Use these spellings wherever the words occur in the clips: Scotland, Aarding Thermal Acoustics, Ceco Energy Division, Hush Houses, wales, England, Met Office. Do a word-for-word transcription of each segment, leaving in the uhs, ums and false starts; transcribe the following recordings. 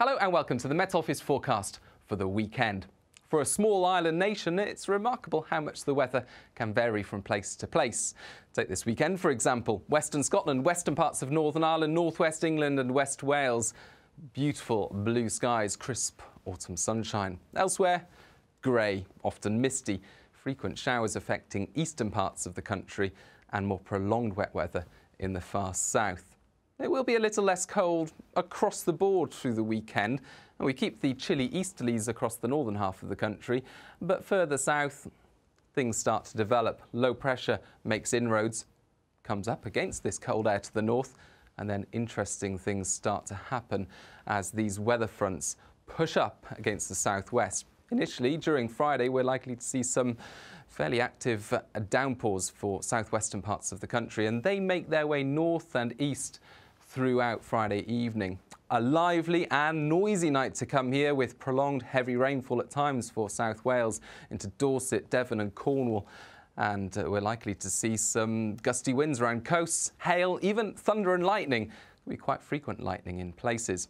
Hello and welcome to the Met Office forecast for the weekend. For a small island nation, it's remarkable how much the weather can vary from place to place. Take this weekend, for example, western Scotland, western parts of Northern Ireland, northwest England and West Wales. Beautiful blue skies, crisp autumn sunshine. Elsewhere, grey, often misty, frequent showers affecting eastern parts of the country and more prolonged wet weather in the far south. It will be a little less cold across the board through the weekend, and we keep the chilly easterlies across the northern half of the country, but further south things start to develop. Low pressure makes inroads, comes up against this cold air to the north, and then interesting things start to happen as these weather fronts push up against the southwest. Initially, during Friday, we're likely to see some fairly active downpours for southwestern parts of the country, and they make their way north and east throughout Friday evening. A lively and noisy night to come here, with prolonged heavy rainfall at times for South Wales into Dorset, Devon and Cornwall. And uh, we're likely to see some gusty winds around coasts, hail, even thunder and lightning. It'll be quite frequent lightning in places.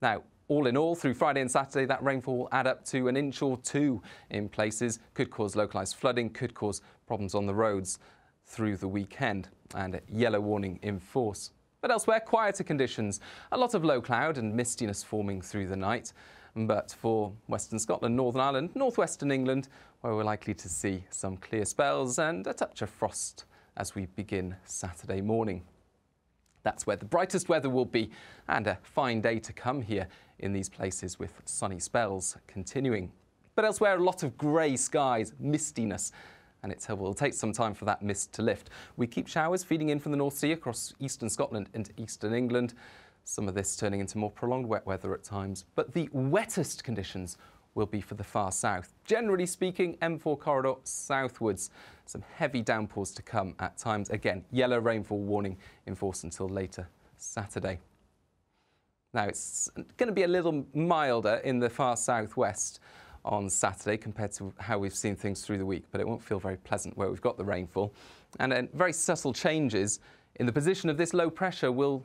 Now, all in all, through Friday and Saturday, that rainfall will add up to an inch or two in places. Could cause localised flooding, could cause problems on the roads through the weekend, and a yellow warning in force. But elsewhere, quieter conditions. A lot of low cloud and mistiness forming through the night. But for western Scotland, Northern Ireland, northwestern England, where we're likely to see some clear spells and a touch of frost as we begin Saturday morning. That's where the brightest weather will be, and a fine day to come here in these places with sunny spells continuing. But elsewhere, a lot of grey skies, mistiness, and it will take some time for that mist to lift. We keep showers feeding in from the North Sea across eastern Scotland into eastern England. Some of this turning into more prolonged wet weather at times, but the wettest conditions will be for the far south. Generally speaking, M four corridor southwards. Some heavy downpours to come at times. Again, yellow rainfall warning in force until later Saturday. Now, it's going to be a little milder in the far southwest on Saturday compared to how we've seen things through the week, but it won't feel very pleasant where we've got the rainfall. And then very subtle changes in the position of this low pressure will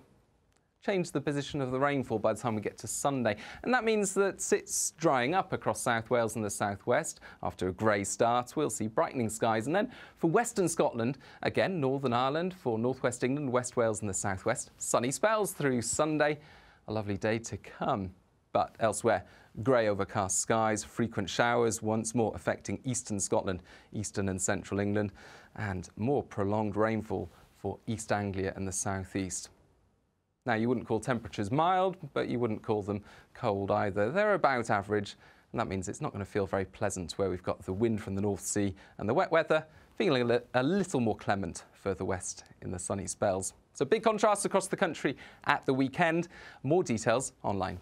change the position of the rainfall by the time we get to Sunday. And that means that it's drying up across South Wales and the southwest. After a grey start, we'll see brightening skies. And then for western Scotland, again, Northern Ireland, for northwest England, West Wales and the southwest, sunny spells through Sunday. A lovely day to come. But elsewhere, grey overcast skies, frequent showers once more affecting eastern Scotland, eastern and central England, and more prolonged rainfall for East Anglia and the southeast. Now, you wouldn't call temperatures mild, but you wouldn't call them cold either. They're about average, and that means it's not going to feel very pleasant where we've got the wind from the North Sea and the wet weather, feeling a, li a little more clement further west in the sunny spells. So big contrasts across the country at the weekend. More details online.